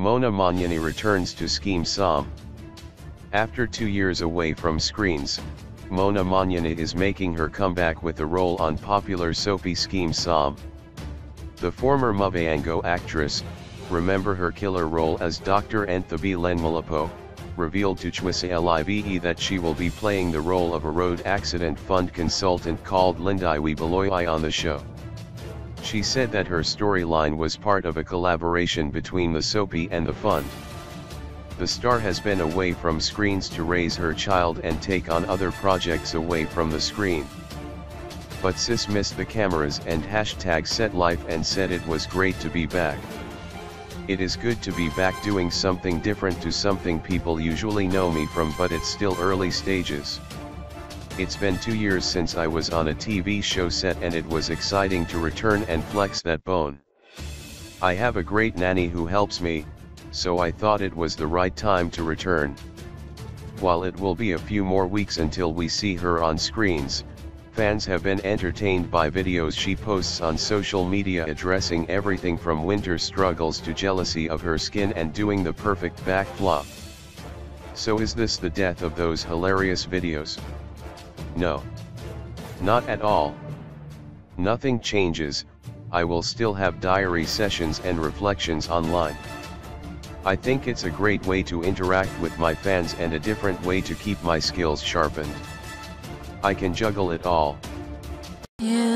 Mona Monyane returns to Skeem Saam. After 2 years away from screens, Mona Monyane is making her comeback with a role on popular soapy Skeem Saam. The former Muvhango actress, remember her killer role as Dr Nthabeleng Molapo, revealed to TshisaLIVE that she will be playing the role of a Road Accident Fund consultant called Lindiwe Baloyi on the show. She said that her storyline was part of a collaboration between the soapy and the fund. The star has been away from screens to raise her child and take on other projects away from the screen. But sis missed the cameras and #setlife and said it was great to be back. It is good to be back doing something different to something people usually know me from, but it's still early stages. It's been 2 years since I was on a TV show set and it was exciting to return and flex that bone. I have a great nanny who helps me, so I thought it was the right time to return. While it will be a few more weeks until we see her on screens, fans have been entertained by videos she posts on social media addressing everything from winter struggles to jealousy of her skin and doing the perfect backflip. So is this the death of those hilarious videos? No. Not at all. Nothing changes. I will still have diary sessions and reflections online. I think it's a great way to interact with my fans and a different way to keep my skills sharpened. I can juggle it all. Yeah.